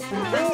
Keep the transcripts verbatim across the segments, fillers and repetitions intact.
Wow.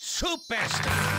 Superstar!